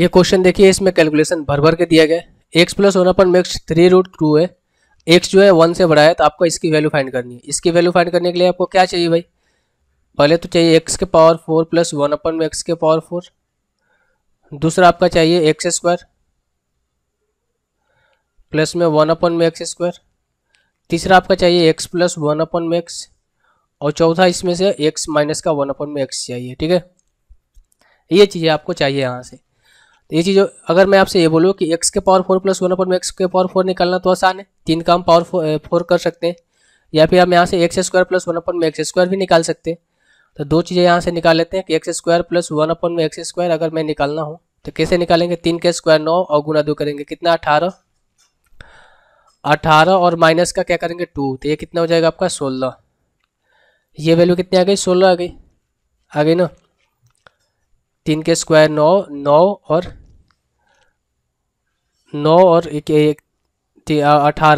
ये क्वेश्चन देखिए, इसमें कैलकुलेशन भर भर के दिया गया है। एक्स प्लस वन अपन में 3√2 है, एक्स जो है 1 से बढ़ा है, तो आपको इसकी वैल्यू फाइंड करनी है। इसकी वैल्यू फाइंड करने के लिए आपको क्या चाहिए भाई, पहले तो चाहिए एक्स के पावर 4 प्लस 1 अपन में एक्स के पावर 4, दूसरा आपका चाहिए एक्स स्क्वायर प्लस में 1 अपन में एक्स स्क्वायर, तीसरा आपका चाहिए एक्स प्लस 1 अपन में एक्स, और चौथा इसमें से एक्स माइनस का 1 अपन में एक्स चाहिए। ठीक है, ये चीज़ें आपको चाहिए यहाँ से। ये चीज़ अगर मैं आपसे ये बोलूँ कि x के पावर 4 प्लस 1 अपन x के पावर 4 निकालना, तो आसान है, तीन काम पावर 4 कर सकते हैं, या फिर हम यहाँ से x स्क्वायर प्लस 1 अपन में एक्स स्क्वायर भी निकाल सकते हैं। तो दो चीज़ें यहाँ से निकाल लेते हैं कि x स्क्वायर प्लस 1 अपन में एक्स स्क्वायर अगर मैं निकालना हूँ तो कैसे निकालेंगे, 3 के स्क्वायर 9 और गुना 2 करेंगे कितना 18 और माइनस का क्या करेंगे 2, तो ये कितना हो जाएगा आपका 16। ये वैल्यू कितनी आ गई 16 आ गई ना, 3 के स्क्वायर 9 और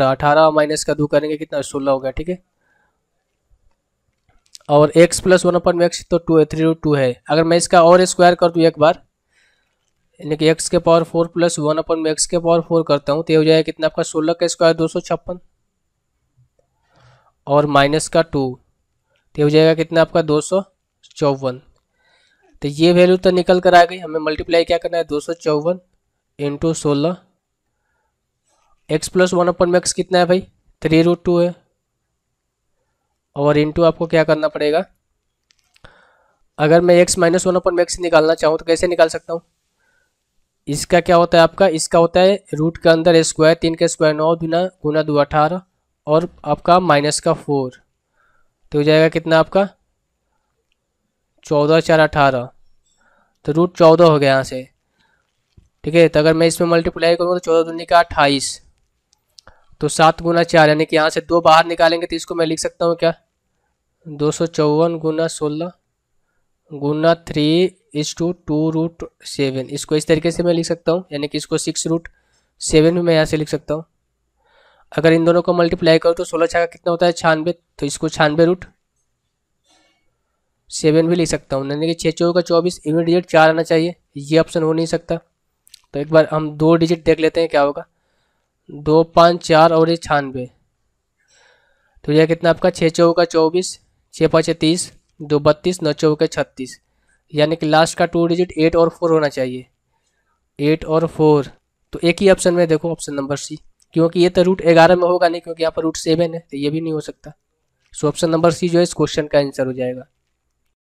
18 माइनस का 2 करेंगे कितना 16 हो गया। ठीक है, और एक्स प्लस 1 अपन में एक्स तो 3√2 है, अगर मैं इसका और स्क्वायर कर दूँ एक बार, यानी कि एक्स के पावर 4 प्लस 1 अपन में एक्स के पावर 4 करता हूँ, तो ये हो जाएगा कितना आपका 16 के स्क्वायर 256 और माइनस का 2, तो ये हो जाएगा कितना आपका 254। तो ये वैल्यू तो निकल कर आ गई, हमें मल्टीप्लाई क्या करना है 254 इंटू 16। एक्स प्लस 1 अपन में एक्स कितना है भाई 3√2 है, और इंटू आपको क्या करना पड़ेगा, अगर मैं एक्स माइनस 1 अपन में एक्स निकालना चाहूँ तो कैसे निकाल सकता हूँ, इसका क्या होता है आपका, इसका होता है रूट के अंदर स्क्वायर, 3 के स्क्वायर 9 गुना 2 18 और आपका माइनस का 4, तो हो जाएगा कितना आपका 14 4 18, तो √14 हो गया यहाँ से। ठीक है, तो अगर मैं इसमें मल्टीप्लाई करूँगा तो 14 दूनी का 28, तो 7 गुना 4, यानी कि यहाँ से 2 बाहर निकालेंगे, तो इसको मैं लिख सकता हूँ क्या 254 गुना 16 गुना 3 = 2√7, इसको इस तरीके से मैं लिख सकता हूँ, यानी कि इसको 6√7 भी मैं यहाँ से लिख सकता हूँ। अगर इन दोनों को मल्टीप्लाई करूँ तो 16 का कितना होता है 96, तो इसको 96√7 भी लिख सकता हूँ, यानी कि 6 का 24, इवन डिजिट 4 आना चाहिए, ये ऑप्शन हो नहीं सकता। तो एक बार हम 2 डिजिट देख लेते हैं क्या होगा, 2 5 4 और ये 96, तो यह कितना आपका 6 का 24, 6 5 30, 2 32, 9 का 36, यानी कि लास्ट का 2 डिजिट 8 और 4 होना चाहिए, 8 और 4। तो एक ही ऑप्शन में देखो ऑप्शन नंबर C, क्योंकि ये तो √11 में होगा नहीं, क्योंकि यहाँ पर √7 है, तो ये भी नहीं हो सकता। सो ऑप्शन नंबर C जो है इस क्वेश्चन का आंसर हो जाएगा।